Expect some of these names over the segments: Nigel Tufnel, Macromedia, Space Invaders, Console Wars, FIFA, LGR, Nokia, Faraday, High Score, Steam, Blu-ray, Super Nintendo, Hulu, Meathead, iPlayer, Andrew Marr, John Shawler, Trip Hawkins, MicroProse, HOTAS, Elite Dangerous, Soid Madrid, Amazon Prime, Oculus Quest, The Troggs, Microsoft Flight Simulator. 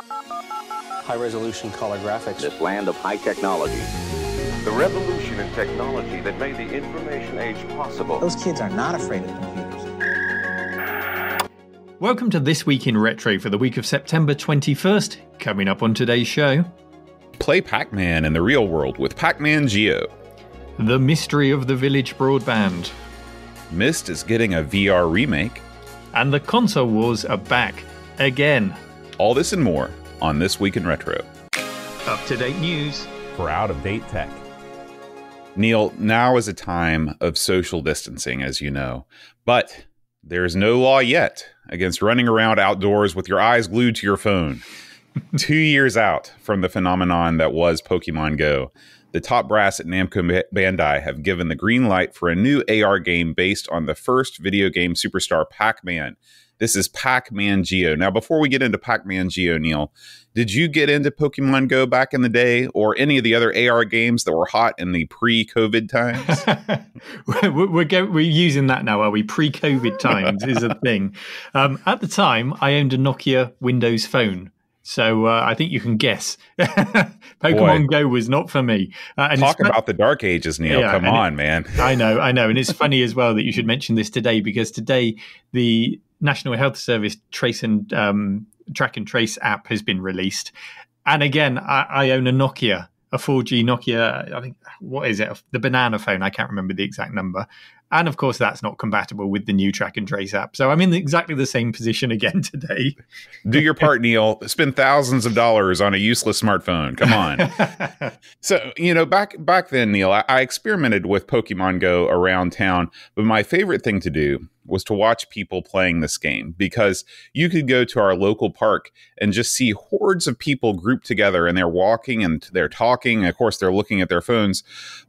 High-resolution color graphics. This land of high technology. The revolution in technology that made the information age possible. Those kids are not afraid of computers. Welcome to This Week in Retro for the week of September 21st. Coming up on today's show... Play Pac-Man in the real world with Pac-Man Geo. The mystery of the village broadband. Myst is getting a VR remake. And the Console Wars are back again. All this and more on This Week in Retro. Up-to-date news. For out-of-date tech. Neil, now is a time of social distancing, as you know. But there is no law yet against running around outdoors with your eyes glued to your phone. 2 years out from the phenomenon that was Pokemon Go, the top brass at Namco Bandai have given the green light for a new AR game based on the first video game superstar Pac-Man. This is Pac-Man Geo. Now, before we get into Pac-Man Geo, Neil, did you get into Pokemon Go back in the day or any of the other AR games that were hot in the pre-COVID times? we're using that now, are we? Pre-COVID times is a thing. At the time, I owned a Nokia Windows phone. So I think you can guess. Pokemon Go was not for me. And talk about the dark ages, Neil. Yeah, come on, man. I know. And it's funny as well that you should mention this today, because today the National Health Service Track and Trace app has been released. And again, I own a Nokia, a 4G Nokia. I think, what is it? The banana phone. I can't remember the exact number. And of course, that's not compatible with the new Track and Trace app. So I'm in exactly the same position again today. Do your part, Neil. Spend thousands of dollars on a useless smartphone. Come on. So, you know, back then, Neil, I experimented with Pokemon Go around town. But my favorite thing to do was to watch people playing this game, because you could go to our local park and just see hordes of people grouped together, and they're walking and they're talking. Of course, they're looking at their phones.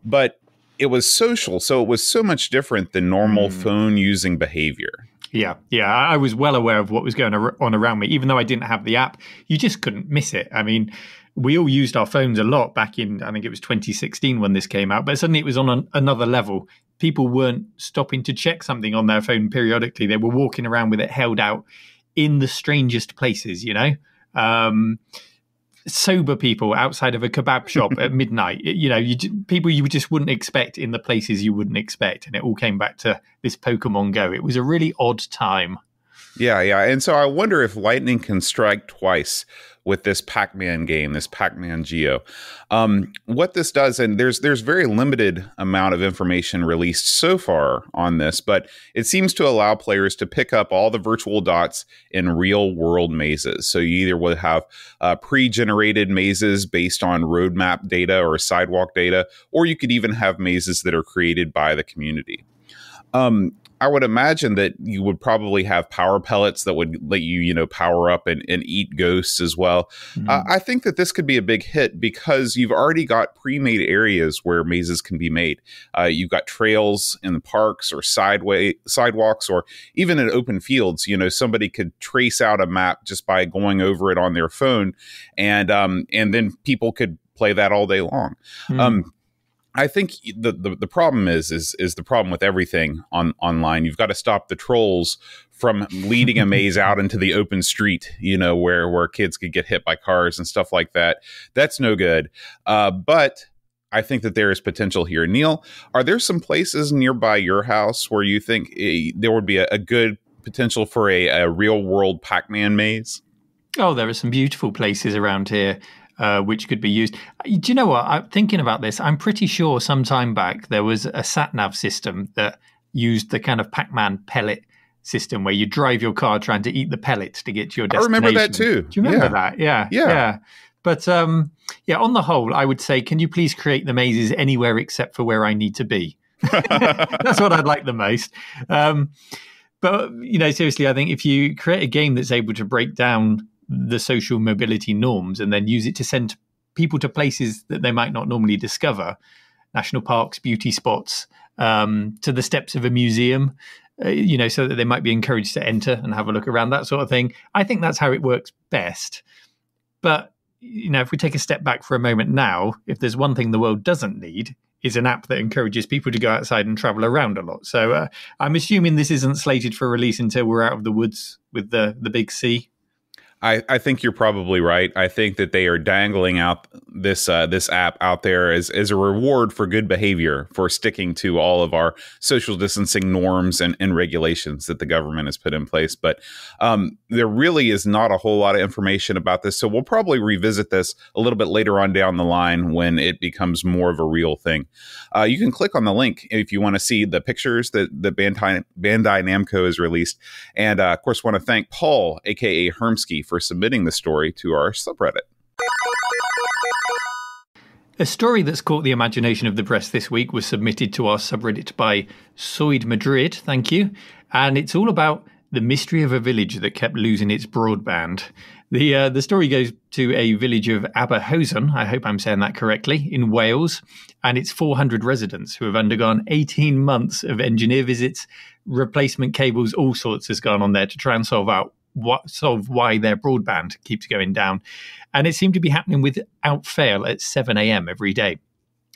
But it was social, so it was so much different than normal phone-using behavior. Yeah, I was well aware of what was going on around me. Even though I didn't have the app, you just couldn't miss it. I mean, we all used our phones a lot back in, I think it was 2016 when this came out, but suddenly it was on another level. People weren't stopping to check something on their phone periodically. They were walking around with it held out in the strangest places, you know? Sober people outside of a kebab shop at midnight, you know, people you just wouldn't expect in the places you wouldn't expect. And it all came back to this Pokemon Go. It was a really odd time. Yeah. And so I wonder if lightning can strike twice with this Pac-Man game, this Pac-Man Geo. What this does, and there's very limited amount of information released so far on this, but it seems to allow players to pick up all the virtual dots in real-world mazes. So you either will have pre-generated mazes based on roadmap data or sidewalk data, or you could even have mazes that are created by the community. I would imagine that you would probably have power pellets that would let you, you know, power up and eat ghosts as well. Mm-hmm. I think that this could be a big hit because you've already got pre-made areas where mazes can be made. You've got trails in the parks or sidewalks or even in open fields. You know, somebody could trace out a map just by going over it on their phone, and then people could play that all day long. Mm-hmm. I think the problem is the problem with everything online. You've got to stop the trolls from leading a maze out into the open street, you know, where kids could get hit by cars and stuff like that. That's no good. But I think that there is potential here. Neil, are there some places nearby your house where you think there would be a good potential for a real world Pac-Man maze? Oh, there are some beautiful places around here. Which could be used. Do you know what? I'm thinking about this. I'm pretty sure some time back there was a sat-nav system that used the kind of Pac-Man pellet system where you drive your car trying to eat the pellets to get to your destination. I remember that too. Do you remember that? Yeah. But yeah, on the whole, I would say, can you please create the mazes anywhere except for where I need to be? That's what I'd like the most. But, you know, seriously, I think if you create a game that's able to break down the social mobility norms and then use it to send people to places that they might not normally discover, national parks, beauty spots, to the steps of a museum, you know, so that they might be encouraged to enter and have a look around, that sort of thing. I think that's how it works best. But, you know, if we take a step back for a moment now, if there's one thing the world doesn't need, is an app that encourages people to go outside and travel around a lot. So I'm assuming this isn't slated for release until we're out of the woods with the big C. I think you're probably right. I think that they are dangling out this this app out there as a reward for good behavior, for sticking to all of our social distancing norms and regulations that the government has put in place. But there really is not a whole lot of information about this. So we'll probably revisit this a little bit later on down the line when it becomes more of a real thing. You can click on the link if you want to see the pictures that the Bandai Namco has released. And of course, want to thank Paul, a.k.a. Hermsky, for submitting the story to our subreddit. A story that's caught the imagination of the press this week was submitted to our subreddit by Soid Madrid, thank you, and it's all about the mystery of a village that kept losing its broadband. The story goes to a village of Aberhosan, I hope I'm saying that correctly, in Wales, and its 400 residents who have undergone 18 months of engineer visits, replacement cables, all sorts has gone on there to try and solve out why their broadband keeps going down. And it seemed to be happening without fail at 7 a.m. every day.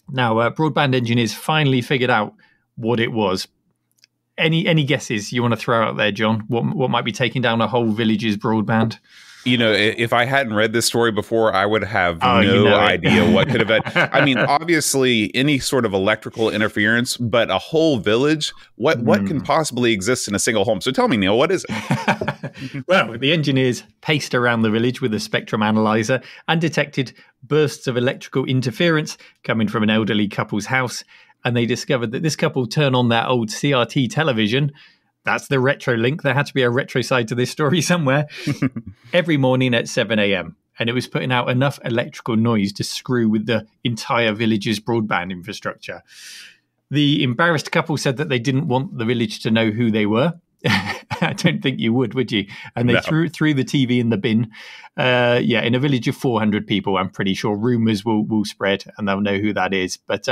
Now, broadband engineers finally figured out what it was. Any guesses you want to throw out there, John? What might be taking down a whole village's broadband? You know, if I hadn't read this story before, I would have no idea what could have been. I mean, obviously, any sort of electrical interference, but a whole village, what can possibly exist in a single home? So tell me, Neil, what is it? Well, the engineers paced around the village with a spectrum analyzer and detected bursts of electrical interference coming from an elderly couple's house. And they discovered that this couple turned on their old CRT television. That's the retro link. There had to be a retro side to this story somewhere. Every morning at 7 a.m. And it was putting out enough electrical noise to screw with the entire village's broadband infrastructure. The embarrassed couple said that they didn't want the village to know who they were. I don't think you would you? And they threw the TV in the bin. Yeah, in a village of 400 people, I'm pretty sure rumors will spread and they'll know who that is. But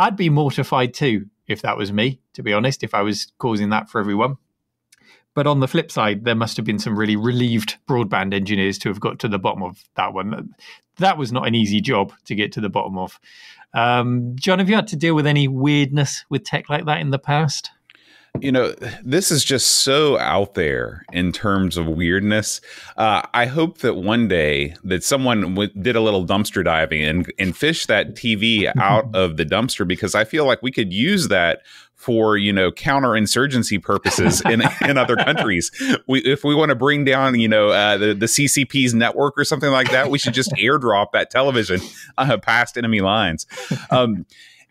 I'd be mortified too, if that was me, to be honest, if I was causing that for everyone. But on the flip side, there must have been some really relieved broadband engineers to have got to the bottom of that one. That was not an easy job to get to the bottom of. John, have you had to deal with any weirdness with tech like that in the past? You know, this is just so out there in terms of weirdness. I hope that one day that someone did a little dumpster diving and fished that TV out of the dumpster, because I feel like we could use that for, you know, counterinsurgency purposes in other countries. If we want to bring down, you know, the CCP's network or something like that, we should just airdrop that television past enemy lines.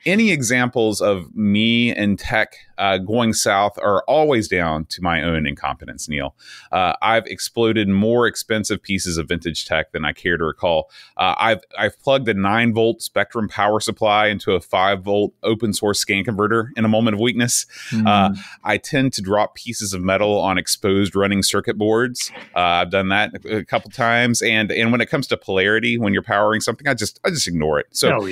Any examples of me and tech going south are always down to my own incompetence, Neil. I've exploded more expensive pieces of vintage tech than I care to recall. I've plugged a 9-volt spectrum power supply into a 5-volt open source scan converter in a moment of weakness. I tend to drop pieces of metal on exposed running circuit boards. I've done that a couple times. And when it comes to polarity, when you're powering something, I just ignore it. So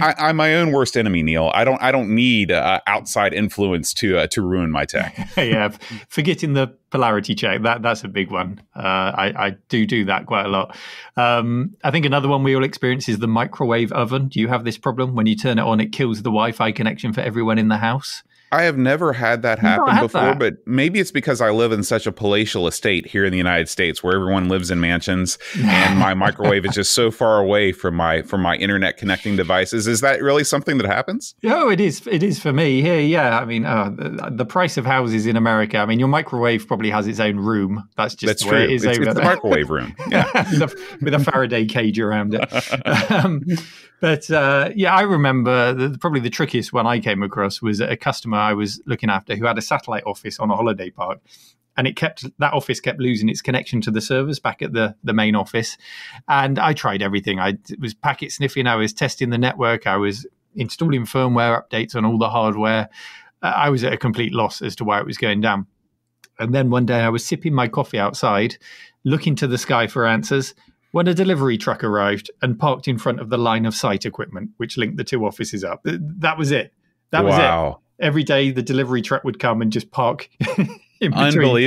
I'm my own worst enemy, Neil. I don't need outside influence to ruin my tech. Yeah, forgetting the polarity check, that's a big one. I do that quite a lot. I think another one we all experience is the microwave oven. Do you have this problem? When you turn it on, it kills the Wi-Fi connection for everyone in the house. I have never had that happen before, but maybe it's because I live in such a palatial estate here in the United States where everyone lives in mansions and my microwave is just so far away from my internet connecting devices. Is that really something that happens? Oh, it is. It is for me here. Yeah. I mean, the price of houses in America, I mean, your microwave probably has its own room. That's the way it is. It's the microwave room. Yeah. With a Faraday cage around it. But I remember probably the trickiest one I came across was a customer I was looking after who had a satellite office on a holiday park, and that office kept losing its connection to the servers back at the main office. And I tried everything. I was packet sniffing. I was testing the network. I was installing firmware updates on all the hardware. I was at a complete loss as to why it was going down. And then one day I was sipping my coffee outside, looking to the sky for answers, when a delivery truck arrived and parked in front of the line of sight equipment, which linked the two offices up. That was it. That was it. Every day, the delivery truck would come and just park in between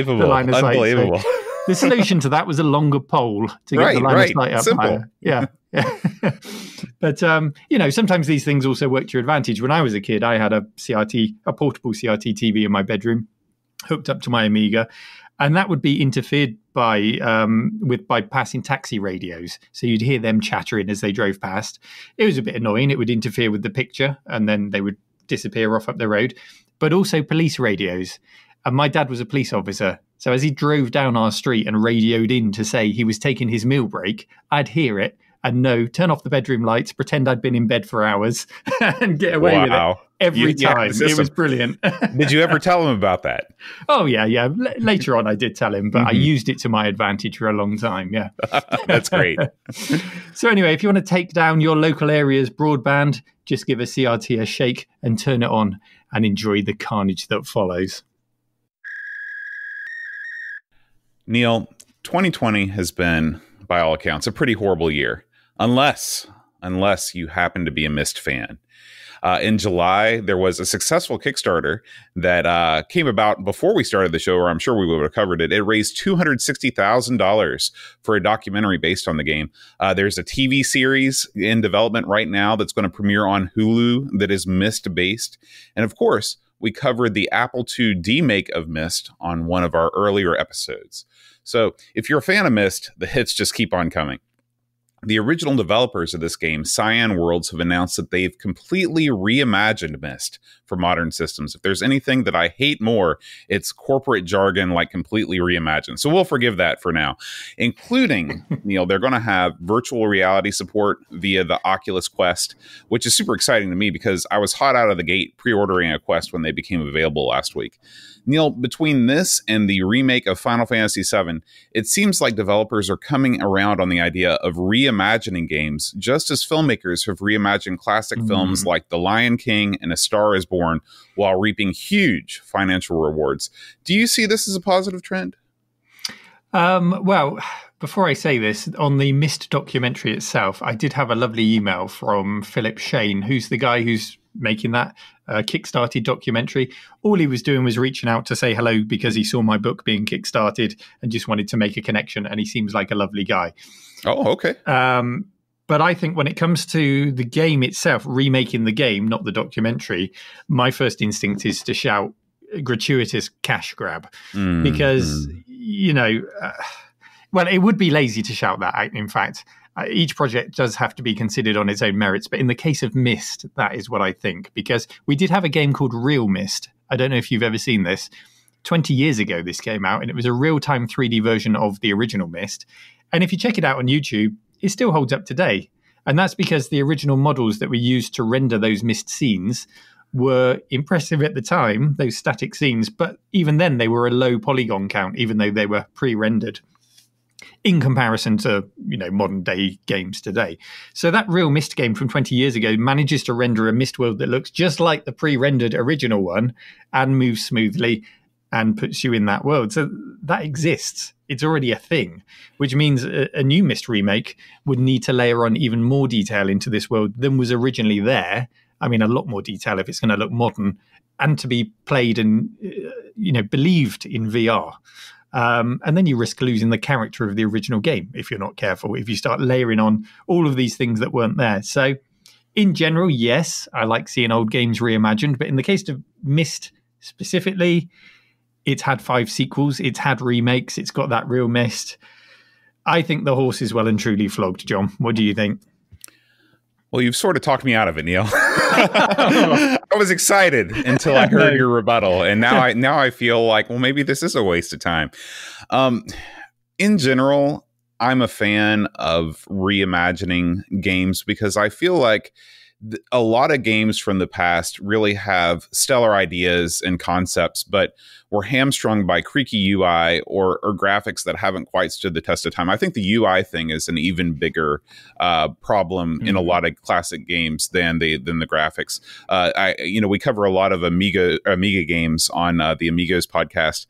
the line of sight. Unbelievable. So the solution to that was a longer pole to get the line of sight up higher. Yeah. But, you know, sometimes these things also work to your advantage. When I was a kid, I had a portable CRT TV in my bedroom hooked up to my Amiga. And that would be interfered by passing taxi radios. So you'd hear them chattering as they drove past. It was a bit annoying. It would interfere with the picture, and then they would disappear off up the road. But also police radios. And my dad was a police officer. So as he drove down our street and radioed in to say he was taking his meal break, I'd hear it and know, turn off the bedroom lights, pretend I'd been in bed for hours and get away with it. Every time. It was brilliant. Did you ever tell him about that? Oh, yeah. Later on, I did tell him, but I used it to my advantage for a long time. Yeah. That's great. So anyway, if you want to take down your local area's broadband, just give a CRT a shake and turn it on and enjoy the carnage that follows. Neil, 2020 has been, by all accounts, a pretty horrible year, unless you happen to be a Myst fan. In July, there was a successful Kickstarter that came about before we started the show, or I'm sure we would have covered it. It raised $260,000 for a documentary based on the game. There's a TV series in development right now that's going to premiere on Hulu that is Myst-based. And of course, we covered the Apple II demake of Myst on one of our earlier episodes. So if you're a fan of Myst, the hits just keep on coming. The original developers of this game, Cyan Worlds, have announced that they've completely reimagined Myst for modern systems. If there's anything that I hate more, it's corporate jargon like completely reimagined. So we'll forgive that for now, including, Neil, they're going to have virtual reality support via the Oculus Quest, which is super exciting to me because I was hot out of the gate pre-ordering a Quest when they became available last week. Neil, between this and the remake of Final Fantasy VII, it seems like developers are coming around on the idea of reimagining games, just as filmmakers have reimagined classic films like The Lion King and A Star is Born while reaping huge financial rewards. Do you see this as a positive trend? Well, before I say this, on the Myst documentary itself, I did have a lovely email from Philip Shane, who's the guy who's making that Kickstarted documentary. All he was doing was reaching out to say hello because he saw my book being kickstarted and just wanted to make a connection, and he seems like a lovely guy. Oh, okay. But I think when it comes to the game itself, remaking the game, not the documentary, my first instinct is to shout gratuitous cash grab because, you know, well, it would be lazy to shout that out, in fact. Each project does have to be considered on its own merits. But in the case of Myst, that is what I think, because we did have a game called Real Myst. I don't know if you've ever seen this. 20 years ago, this came out, and it was a real-time 3D version of the original Myst. And if you check it out on YouTube, it still holds up today. And that's because the original models that were used to render those Myst scenes were impressive at the time, those static scenes. But even then, they were a low polygon count, even though they were pre-rendered, in comparison to, you know, modern day games today. So that Real Myst game from 20 years ago manages to render a Myst world that looks just like the pre-rendered original one and moves smoothly and puts you in that world. So that exists. It's already a thing, which means a new Myst remake would need to layer on even more detail into this world than was originally there. I mean, a lot more detail if it's going to look modern and to be played and, you know, believed in VR. And then you risk losing the character of the original game if you're not careful, if you start layering on all of these things that weren't there. So in general, yes, I like seeing old games reimagined. But in the case of Myst specifically, it's had 5 sequels. It's had remakes. It's got that Real Myst. I think the horse is well and truly flogged, John. What do you think? Well, you've sort of talked me out of it, Neil. I was excited until I heard your rebuttal, and now I feel like, well, maybe this is a waste of time. In general, I'm a fan of reimagining games because I feel like a lot of games from the past really have stellar ideas and concepts, but were hamstrung by creaky UI or graphics that haven't quite stood the test of time. I think the UI thing is an even bigger problem in a lot of classic games than the graphics. We cover a lot of Amiga games on the Amigos podcast,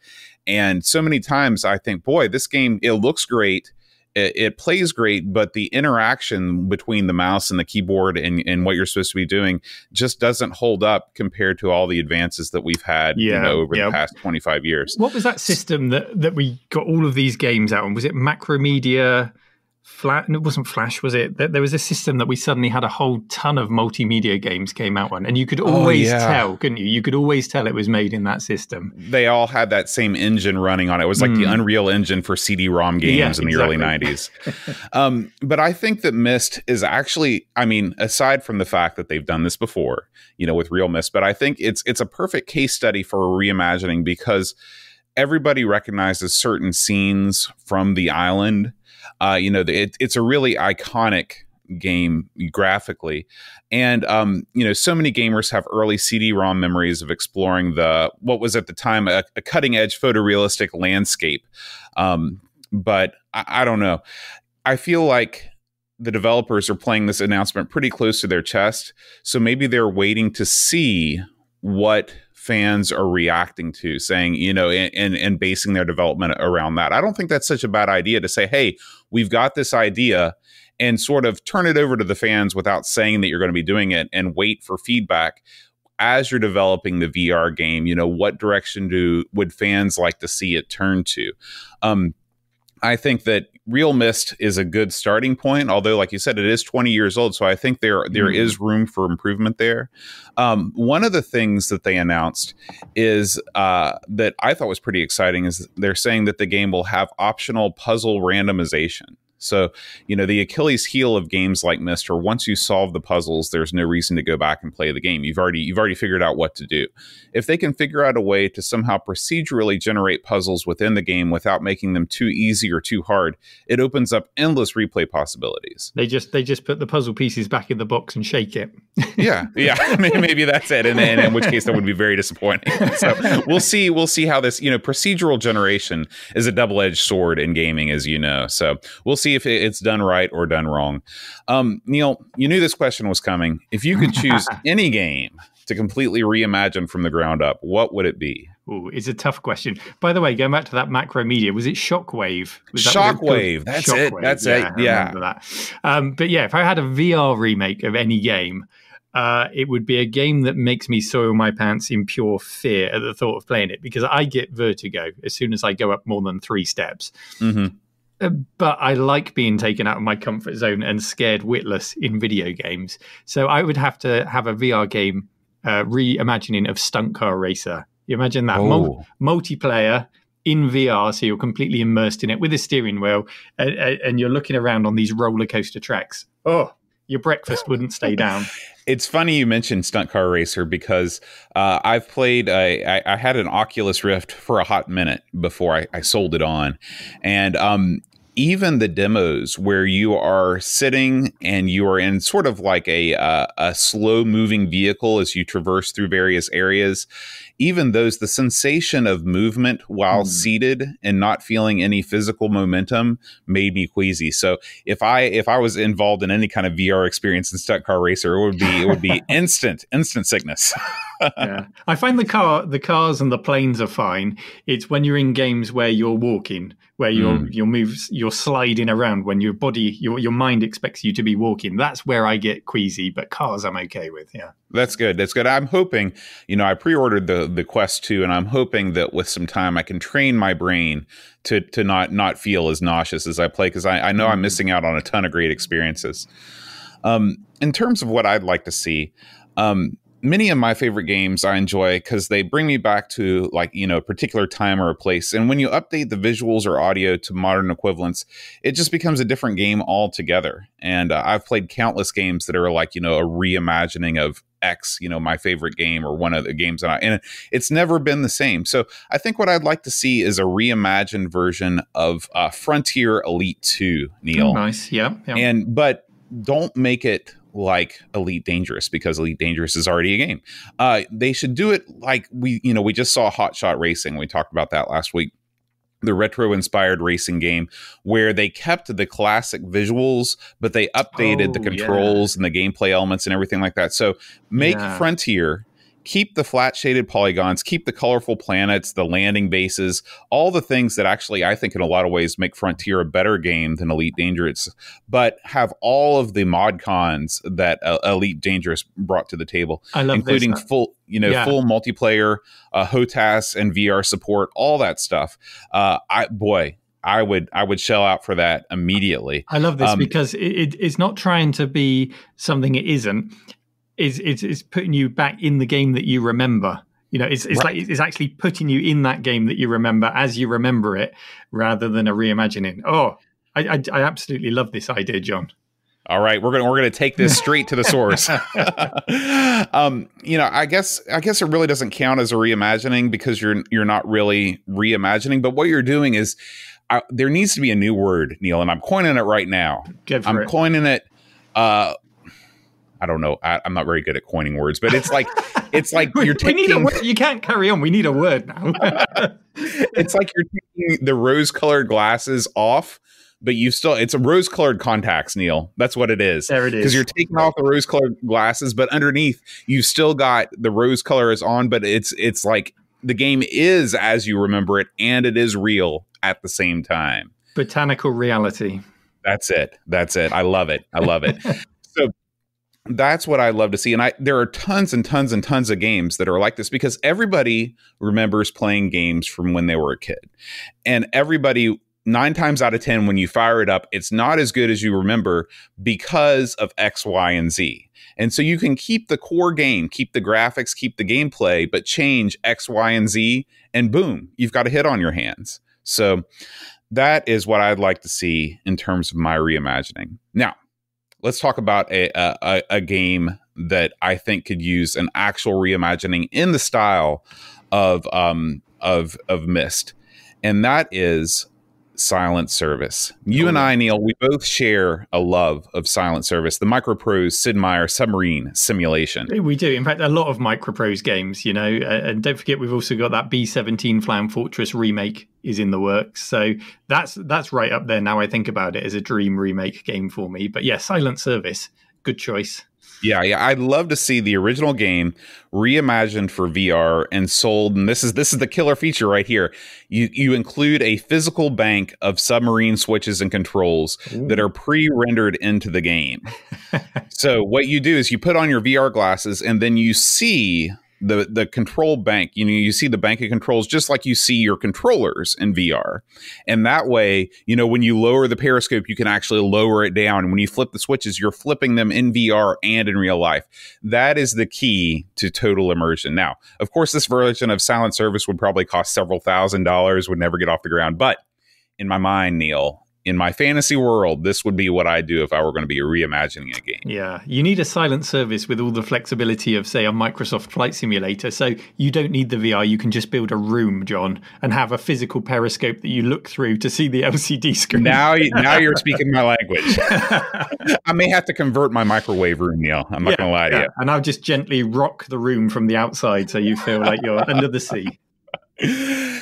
and so many times I think, boy, this game, it looks great. It plays great, but the interaction between the mouse and the keyboard and what you're supposed to be doing just doesn't hold up compared to all the advances that we've had over the past 25 years. What was that system that we got all of these games out on? Was it Macromedia? It wasn't Flash, was it? There was a system that we suddenly had a whole ton of multimedia games came out on, and you could always tell, couldn't you? You could always tell it was made in that system. They all had that same engine running on it. It was like the Unreal Engine for CD-ROM games in the early 90s. But I think that Myst is actually, I mean, aside from the fact that they've done this before, you know, with Real Myst, but I think it's a perfect case study for reimagining, because everybody recognizes certain scenes from the island. You know, it's a really iconic game graphically. And, you know, so many gamers have early CD-ROM memories of exploring what was at the time a cutting edge photorealistic landscape. But I don't know. I feel like the developers are playing this announcement pretty close to their chest. So maybe they're waiting to see what fans are reacting to, saying, you know, and basing their development around that. I don't think that's such a bad idea to say, hey, we've got this idea, and sort of turn it over to the fans without saying that you're going to be doing it, and wait for feedback as you're developing the VR game. You know, what direction would fans like to see it turn to? I think that Real Myst is a good starting point, although, like you said, it is 20 years old, so I think there is room for improvement there. One of the things that they announced is that I thought was pretty exciting is they're saying that the game will have optional puzzle randomization. So, you know, the Achilles heel of games like Myst, or once you solve the puzzles, there's no reason to go back and play the game. You've already figured out what to do. If they can figure out a way to somehow procedurally generate puzzles within the game without making them too easy or too hard, it opens up endless replay possibilities. They just put the puzzle pieces back in the box and shake it. Yeah. Maybe that's it. And in which case that would be very disappointing. So we'll see how this, you know, procedural generation is a double-edged sword in gaming, as you know. So we'll see if it's done right or done wrong. Neil, you knew this question was coming. If you could choose any game to completely reimagine from the ground up, what would it be? Ooh, it's a tough question. By the way, going back to that Macromedia, was it Shockwave? Shockwave. That's it. That's it. Yeah. I remember that. But yeah, if I had a VR remake of any game, it would be a game that makes me soil my pants in pure fear at the thought of playing it, because I get vertigo as soon as I go up more than 3 steps. Mm-hmm. But I like being taken out of my comfort zone and scared witless in video games. So I would have to have a VR game reimagining of Stunt Car Racer. You imagine that? Multiplayer in VR, so you're completely immersed in it with a steering wheel, and you're looking around on these roller coaster tracks. Oh, your breakfast wouldn't stay down. It's funny you mentioned Stunt Car Racer, because I've played, I had an Oculus Rift for a hot minute before I sold it on. And even the demos where you are sitting and you are in sort of like a slow moving vehicle as you traverse through various areas, even those, the sensation of movement while seated and not feeling any physical momentum made me queasy. So if I was involved in any kind of VR experience in Stunt Car Racer, it would be instant sickness. Yeah. I find the cars and the planes are fine. It's when you're in games where you're walking, where you're sliding around, when your body, your mind expects you to be walking. That's where I get queasy, but cars I'm okay with. Yeah. That's good. I'm hoping, you know, I pre-ordered the Quest 2, and I'm hoping that with some time I can train my brain to not feel as nauseous as I play, because I know I'm missing out on a ton of great experiences. In terms of what I'd like to see, many of my favorite games I enjoy because they bring me back to, like, you know, a particular time or a place. And when you update the visuals or audio to modern equivalents, it just becomes a different game altogether. And I've played countless games that are like, you know, a reimagining of X, you know, my favorite game or one of the games and it's never been the same. So I think what I'd like to see is a reimagined version of Frontier Elite 2, Neil. Oh, nice. Yeah. But don't make it like Elite Dangerous, because Elite Dangerous is already a game. They should do it like we just saw Hotshot Racing. We talked about that last week. The retro-inspired racing game where they kept the classic visuals, but they updated the controls and the gameplay elements and everything like that. So make Frontier, keep the flat shaded polygons, keep the colorful planets, the landing bases, all the things that actually I think in a lot of ways make Frontier a better game than Elite Dangerous, but have all of the mod cons that Elite Dangerous brought to the table, including full multiplayer, HOTAS and VR support, all that stuff. I would shell out for that immediately. I love this because it's not trying to be something it isn't. It's putting you back in the game that you remember. You know, it's right. Like it's actually putting you in that game that you remember as you remember it, rather than a reimagining. Oh, I absolutely love this idea, John. All right, we're gonna take this straight to the source. You know, I guess it really doesn't count as a reimagining because you're not really reimagining. But what you're doing is, there needs to be a new word, Neil, and I'm coining it right now. I'm coining it. I don't know. I'm not very good at coining words, but it's like you're taking. We need a word. You can't carry on. We need a word now. It's like you're taking the rose-colored glasses off. But you still, it's a rose-colored contacts, Neil. That's what it is. There it is. Because you're taking off the rose-colored glasses, but underneath, you've still got the rose color is on, but it's like the game is as you remember it, and it is real at the same time. Botanical reality. That's it. That's it. I love it. I love it. So that's what I love to see. And there are tons and tons and tons of games that are like this because everybody remembers playing games from when they were a kid. And everybody... 9 times out of 10, when you fire it up, it's not as good as you remember because of X, Y, and Z. And so you can keep the core game, keep the graphics, keep the gameplay, but change X, Y, and Z, and boom, you've got a hit on your hands. So that is what I'd like to see in terms of my reimagining. Now, let's talk about a game that I think could use an actual reimagining in the style of Myst, and that is... Silent Service. You and I, Neil, we both share a love of Silent Service, the MicroProse Sid Meier submarine simulation. We do. In fact, a lot of MicroProse games, you know, and don't forget we've also got that B-17 Flam Fortress remake is in the works. So that's right up there now I think about it as a dream remake game for me. But yeah, Silent Service, good choice. Yeah. I'd love to see the original game reimagined for VR and sold. And this is the killer feature right here. You include a physical bank of submarine switches and controls that are pre-rendered into the game. So what you do is you put on your VR glasses and then you see the control bank. You know, you see the bank of controls just like you see your controllers in VR. And that way, you know, when you lower the periscope, you can actually lower it down. When you flip the switches, you're flipping them in VR and in real life. That is the key to total immersion. Now, of course, this version of Silent Service would probably cost several $1000s, would never get off the ground. But in my mind, Neil, in my fantasy world, this would be what I do if I were going to be reimagining a game. Yeah, you need a Silent Service with all the flexibility of, say, a Microsoft Flight Simulator. So you don't need the VR. You can just build a room, John, and have a physical periscope that you look through to see the LCD screen. Now you're speaking my language. I may have to convert my microwave room, Neil. I'm not going to lie to you. And I'll just gently rock the room from the outside so you feel like you're under the sea.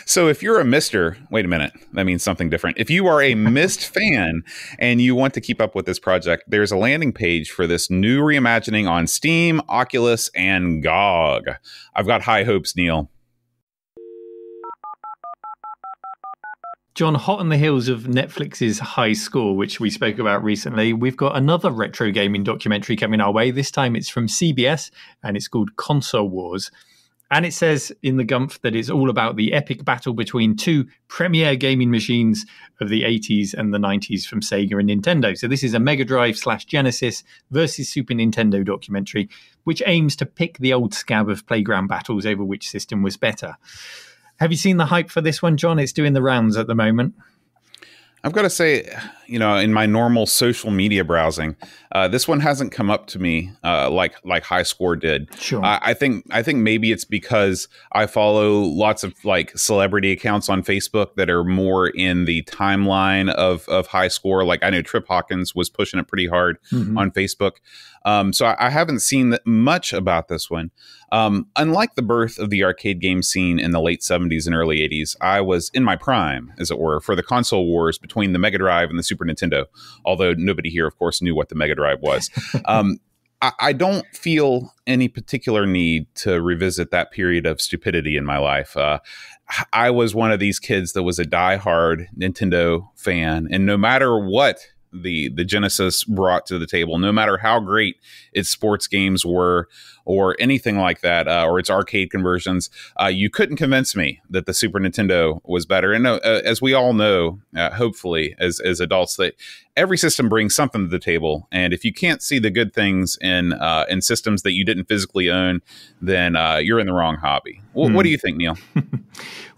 So if you're a Mister, wait a minute, that means something different. If you are a Myst fan and you want to keep up with this project, there's a landing page for this new reimagining on Steam, Oculus, and GOG. I've got high hopes, Neil. John, hot on the heels of Netflix's High Score, which we spoke about recently, we've got another retro gaming documentary coming our way. This time it's from CBS and it's called Console Wars. And it says in the gumph that it's all about the epic battle between two premier gaming machines of the 80s and the 90s from Sega and Nintendo. So this is a Mega Drive / Genesis versus Super Nintendo documentary, which aims to pick the old scab of playground battles over which system was better. Have you seen the hype for this one, John? It's doing the rounds at the moment. I've got to say, you know, in my normal social media browsing, this one hasn't come up to me like High Score did. Sure. I think maybe it's because I follow lots of like celebrity accounts on Facebook that are more in the timeline of High Score. Like I know Trip Hawkins was pushing it pretty hard on Facebook. So I haven't seen much about this one. Unlike the birth of the arcade game scene in the late 70s and early 80s, I was in my prime, as it were, for the console wars between the Mega Drive and the Super Nintendo, although nobody here, of course, knew what the Mega Drive was. I don't feel any particular need to revisit that period of stupidity in my life. I was one of these kids that was a diehard Nintendo fan, and no matter what the Genesis brought to the table, no matter how great its sports games were or anything like that, or its arcade conversions. You couldn't convince me that the Super Nintendo was better. And as we all know, hopefully as adults, that every system brings something to the table. And if you can't see the good things in systems that you didn't physically own, then you're in the wrong hobby. Well, what do you think, Neil?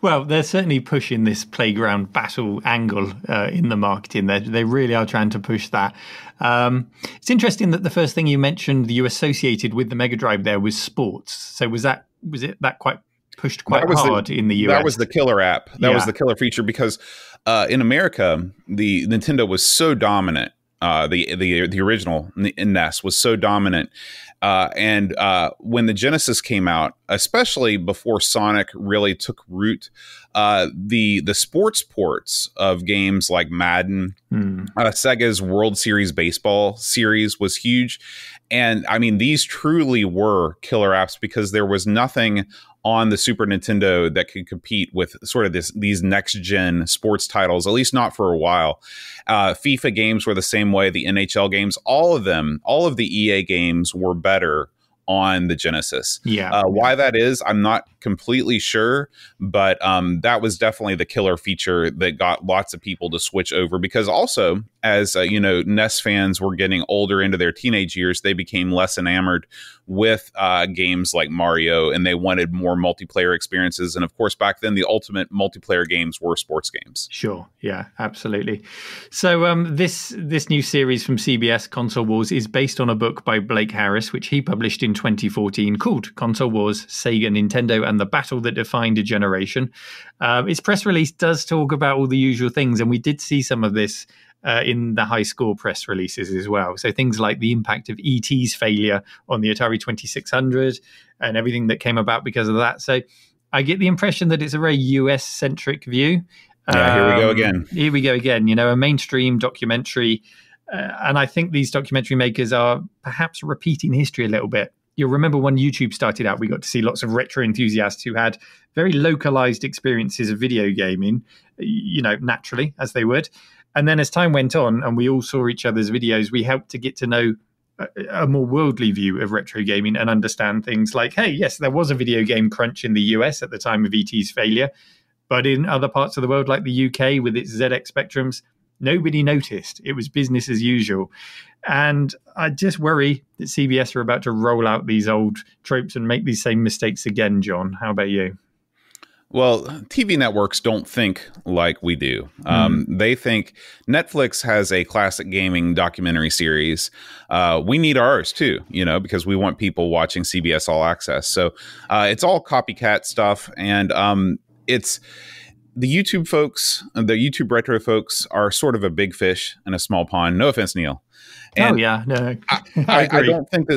Well, they're certainly pushing this playground battle angle in the marketing. They really are trying to push that. It's interesting that the first thing you mentioned you associated with the Mega Drive there was sports. So was it quite pushed quite hard in the US? That was the killer app. That was the killer feature, because in America, the Nintendo was so dominant. The original NES was so dominant. When the Genesis came out, especially before Sonic really took root, the sports ports of games like Madden, Sega's World Series Baseball series was huge. And I mean, these truly were killer apps, because there was nothing on the Super Nintendo that could compete with sort of these next-gen sports titles, at least not for a while. FIFA games were the same way, the NHL games, all of the EA games were better on the Genesis. Why that is, I'm not completely sure, but that was definitely the killer feature that got lots of people to switch over, because also, as you know, NES fans were getting older into their teenage years, they became less enamored with games like Mario, and they wanted more multiplayer experiences. And of course, back then, the ultimate multiplayer games were sports games. Sure. Yeah, absolutely. So this new series from CBS, Console Wars, is based on a book by Blake Harris, which he published in 2014, called Console Wars, Sega, Nintendo, and the Battle That Defined a Generation. Its press release does talk about all the usual things, and we did see some of this in the High Score press releases as well. So things like the impact of E.T.'s failure on the Atari 2600 and everything that came about because of that. So I get the impression that it's a very US-centric view. Yeah, here we go again. Here we go again. You know, a mainstream documentary. And I think these documentary makers are perhaps repeating history a little bit. You'll remember when YouTube started out, we got to see lots of retro enthusiasts who had very localized experiences of video gaming, you know, naturally, as they would. And then as time went on and we all saw each other's videos, we helped to get to know a more worldly view of retro gaming and understand things like, hey, yes, there was a video game crunch in the US at the time of E.T.'s failure, but in other parts of the world, like the UK with its ZX Spectrums, nobody noticed. It was business as usual. And I just worry that CBS are about to roll out these old tropes and make these same mistakes again, John. How about you? Well, TV networks don't think like we do. They think Netflix has a classic gaming documentary series. We need ours too, you know, because we want people watching CBS All Access. So it's all copycat stuff. And it's... the YouTube folks, the YouTube retro folks, are sort of a big fish in a small pond. No offense, Neil. And I don't think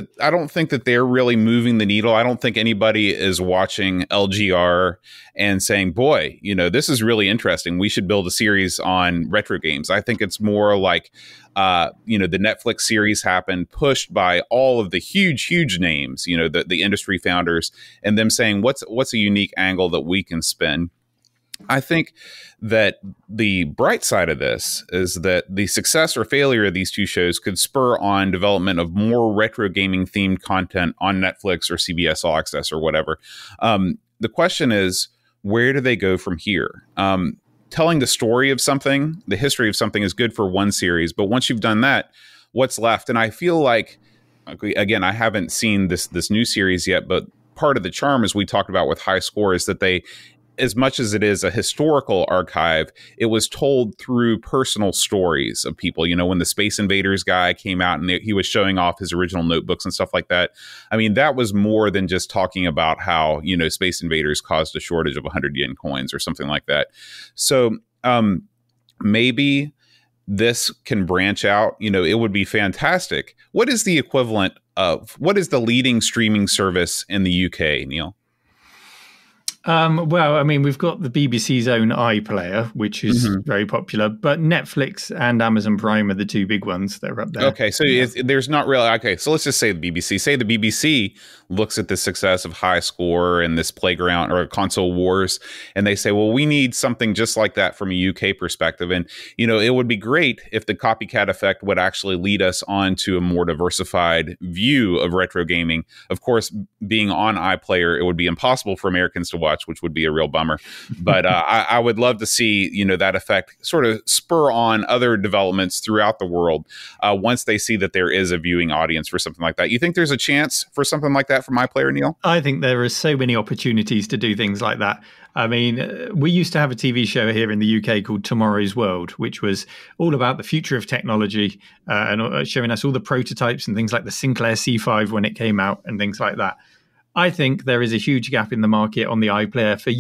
that they're really moving the needle. I don't think anybody is watching LGR and saying, "Boy, you know, this is really interesting. We should build a series on retro games." I think it's more like, you know, the Netflix series happened, pushed by all of the huge names, you know, the industry founders, and them saying, "What's a unique angle that we can spin?" I think that the bright side of this is that the success or failure of these two shows could spur on development of more retro gaming themed content on Netflix or CBS All Access or whatever. The question is, where do they go from here? Telling the story of something, the history of something, is good for one series, but once you've done that, what's left? And I feel like, again, I haven't seen this new series yet, but part of the charm, as we talked about with High Score, is that they, as much as it is a historical archive, it was told through personal stories of people. You know, when the Space Invaders guy came out and he was showing off his original notebooks and stuff like that, I mean, that was more than just talking about how, you know, Space Invaders caused a shortage of 100 yen coins or something like that. So maybe this can branch out. You know, it would be fantastic. What is the equivalent of, what is the leading streaming service in the UK, Neil? Well, I mean, we've got the BBC's own iPlayer, which is very popular, but Netflix and Amazon Prime are the two big ones that are up there. Okay, so there's not really... Okay, so let's just say the BBC. Say the BBC looks at the success of High Score and this Playground or Console Wars, and they say, well, we need something just like that from a UK perspective. And, you know, it would be great if the copycat effect would actually lead us on to a more diversified view of retro gaming. Of course, being on iPlayer, it would be impossible for Americans to watch, which would be a real bummer. But I would love to see, you know, that effect sort of spur on other developments throughout the world once they see that there is a viewing audience for something like that. You think there's a chance for something like that from iPlayer, Neil? I think there are so many opportunities to do things like that. I mean, we used to have a TV show here in the UK called Tomorrow's World, which was all about the future of technology and showing us all the prototypes and things like the Sinclair C5 when it came out and things like that. I think there is a huge gap in the market on the iPlayer for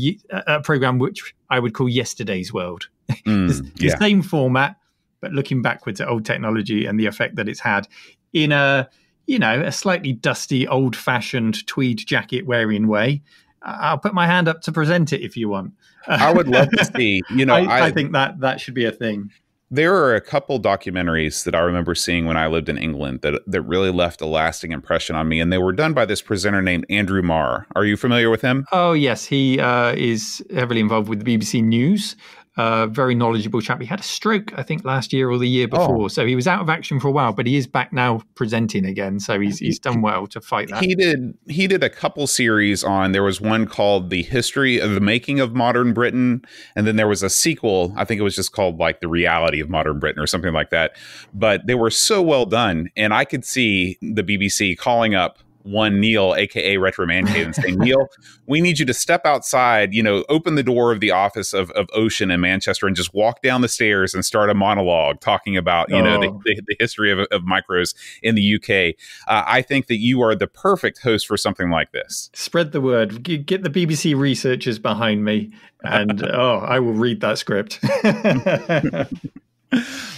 a program which I would call Yesterday's World. The same format, but looking backwards at old technology and the effect that it's had in a, you know, a slightly dusty, old-fashioned tweed jacket-wearing way. I'll put my hand up to present it if you want. I would love to see. You know, I think that should be a thing. There are a couple documentaries that I remember seeing when I lived in England that really left a lasting impression on me, and they were done by this presenter named Andrew Marr. Are you familiar with him? Oh, yes. He is heavily involved with the BBC News. Very knowledgeable chap. He had a stroke, I think, last year or the year before. Oh. So he was out of action for a while, but he is back now presenting again. So he's done well to fight that. He did a couple series on, there was one called The History of the Making of Modern Britain. And then there was a sequel. I think it was just called like The Reality of Modern Britain or something like that. But they were so well done. And I could see the BBC calling up one Neil, aka Retro Man Cave, and saying, Neil, we need you to step outside, you know, open the door of the office of Ocean in Manchester and just walk down the stairs and start a monologue talking about, you know, the history of micros in the UK. I think that you are the perfect host for something like this. Spread the word. Get the BBC researchers behind me and I will read that script.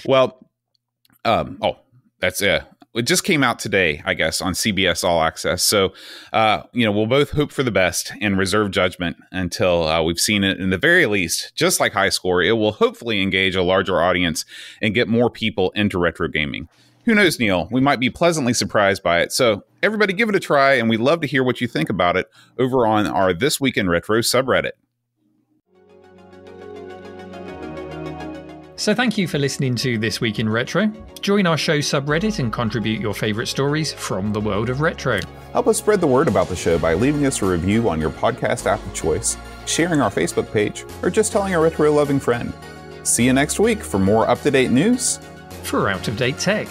Well, that's it. It just came out today, I guess, on CBS All Access. So, you know, we'll both hope for the best and reserve judgment until we've seen it. In the very least, just like High Score, it will hopefully engage a larger audience and get more people into retro gaming. Who knows, Neil? We might be pleasantly surprised by it. So everybody give it a try, and we'd love to hear what you think about it over on our This Week in Retro subreddit. So thank you for listening to This Week in Retro. Join our show subreddit and contribute your favorite stories from the world of retro. Help us spread the word about the show by leaving us a review on your podcast app of choice, sharing our Facebook page, or just telling a retro-loving friend. See you next week for more up-to-date news. For out-of-date tech.